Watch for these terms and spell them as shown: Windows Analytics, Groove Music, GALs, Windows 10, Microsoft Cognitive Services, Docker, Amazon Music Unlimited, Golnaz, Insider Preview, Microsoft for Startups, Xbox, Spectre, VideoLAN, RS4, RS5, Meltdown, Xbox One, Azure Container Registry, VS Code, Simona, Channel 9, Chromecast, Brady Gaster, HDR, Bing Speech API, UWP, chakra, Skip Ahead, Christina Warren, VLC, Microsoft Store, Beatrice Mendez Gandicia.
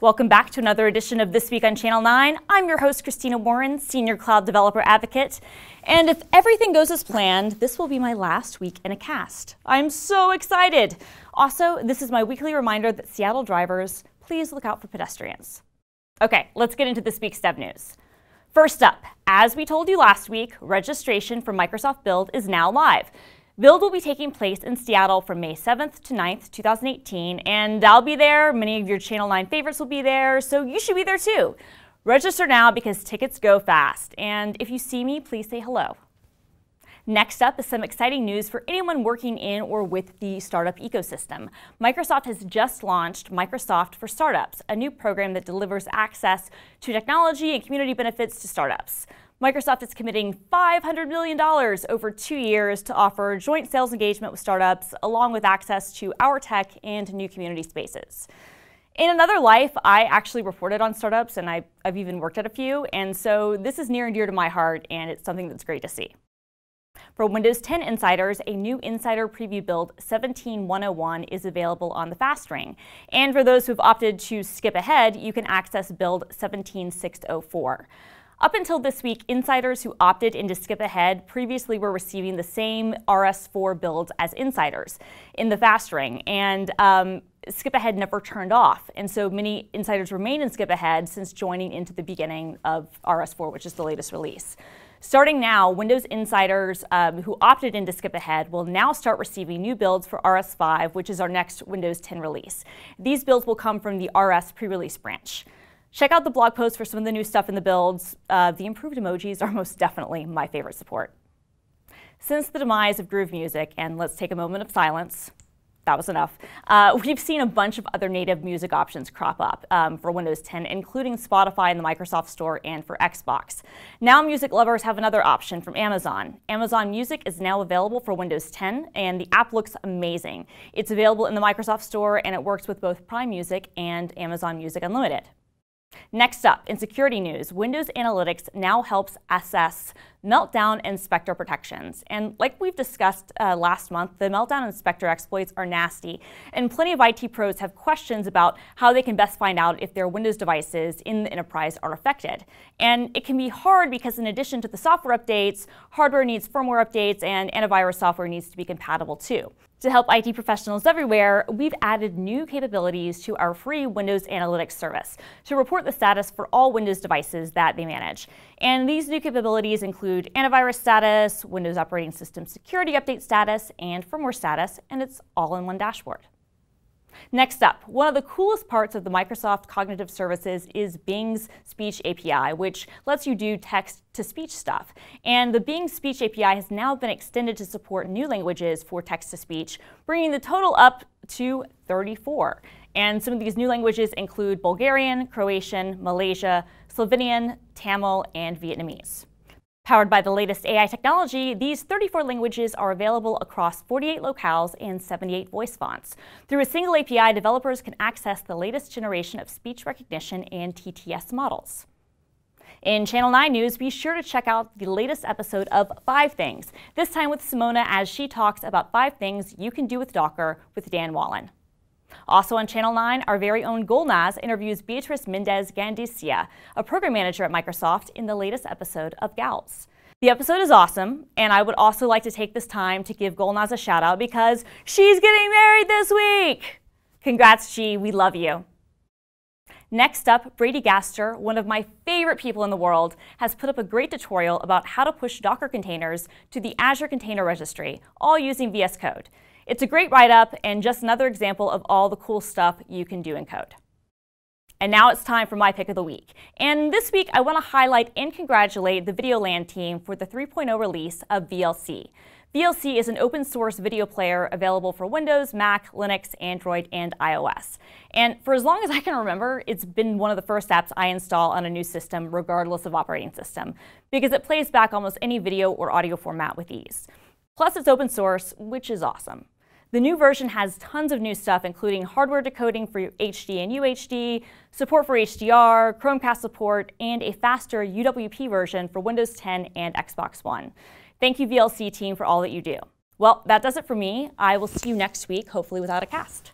Welcome back to another edition of This Week on Channel 9. I'm your host, Christina Warren, Senior Cloud Developer Advocate. And if everything goes as planned, this will be my last week in a cast. I'm so excited. Also, this is my weekly reminder that Seattle drivers, please look out for pedestrians. Okay, let's get into this week's dev news. First up, as we told you last week, registration for Microsoft Build is now live. Build will be taking place in Seattle from May 7th to 9th, 2018, and I'll be there. Many of your Channel 9 favorites will be there, so you should be there too. Register now because tickets go fast, and if you see me, please say hello. Next up is some exciting news for anyone working in or with the startup ecosystem. Microsoft has just launched Microsoft for Startups, a new program that delivers access to technology and community benefits to startups. Microsoft is committing $500 million over 2 years to offer joint sales engagement with startups, along with access to our tech and new community spaces. In another life, I actually reported on startups, and I've even worked at a few, and so this is near and dear to my heart, and it's something that's great to see. For Windows 10 insiders, a new Insider Preview build 17.101 is available on the fast ring. And for those who've opted to skip ahead, you can access build 17.604. Up until this week, insiders who opted into Skip Ahead previously were receiving the same RS4 builds as insiders in the fast ring, and Skip Ahead never turned off. And so many insiders remain in Skip Ahead since joining into the beginning of RS4, which is the latest release. Starting now, Windows insiders who opted in to Skip Ahead will now start receiving new builds for RS5, which is our next Windows 10 release. These builds will come from the RS pre-release branch. Check out the blog post for some of the new stuff in the builds. The improved emojis are most definitely my favorite support. Since the demise of Groove Music, and let's take a moment of silence, that was enough, we've seen a bunch of other native music options crop up for Windows 10, including Spotify in the Microsoft Store and for Xbox. Now music lovers have another option from Amazon. Amazon Music is now available for Windows 10, and the app looks amazing. It's available in the Microsoft Store, and it works with both Prime Music and Amazon Music Unlimited. Next up, in security news, Windows Analytics now helps assess Meltdown and Spectre protections. And like we've discussed last month, the Meltdown and Spectre exploits are nasty, and plenty of IT pros have questions about how they can best find out if their Windows devices in the enterprise are affected. And it can be hard because in addition to the software updates, hardware needs firmware updates, and antivirus software needs to be compatible too. To help IT professionals everywhere, we've added new capabilities to our free Windows Analytics service to report the status for all Windows devices that they manage. And these new capabilities include antivirus status, Windows operating system security update status, and firmware status, and it's all in one dashboard. Next up, one of the coolest parts of the Microsoft Cognitive Services is Bing's Speech API, which lets you do text-to-speech stuff. And the Bing Speech API has now been extended to support new languages for text-to-speech, bringing the total up to 34. And some of these new languages include Bulgarian, Croatian, Malaysian, Slovenian, Tamil, and Vietnamese. Powered by the latest AI technology, these 34 languages are available across 48 locales and 78 voice fonts. Through a single API, developers can access the latest generation of speech recognition and TTS models. In Channel 9 News, be sure to check out the latest episode of 5 Things, this time with Simona as she talks about 5 things you can do with Docker with Dan Wallen. Also on Channel 9, our very own Golnaz interviews Beatrice Mendez Gandicia, a program manager at Microsoft, in the latest episode of Gals. The episode is awesome, and I would also like to take this time to give Golnaz a shout out because she's getting married this week! Congrats, G, we love you. Next up, Brady Gaster, one of my favorite people in the world, has put up a great tutorial about how to push Docker containers to the Azure Container Registry, all using VS Code. It's a great write-up and just another example of all the cool stuff you can do in code. And now it's time for my pick of the week. And this week, I want to highlight and congratulate the VideoLAN team for the 3.0 release of VLC. VLC is an open-source video player available for Windows, Mac, Linux, Android, and iOS. And for as long as I can remember, it's been one of the first apps I install on a new system, regardless of operating system, because it plays back almost any video or audio format with ease. Plus, it's open source, which is awesome. The new version has tons of new stuff, including hardware decoding for HD and UHD, support for HDR, Chromecast support, and a faster UWP version for Windows 10 and Xbox One. Thank you, VLC team, for all that you do. Well, that does it for me. I will see you next week, hopefully without a cast.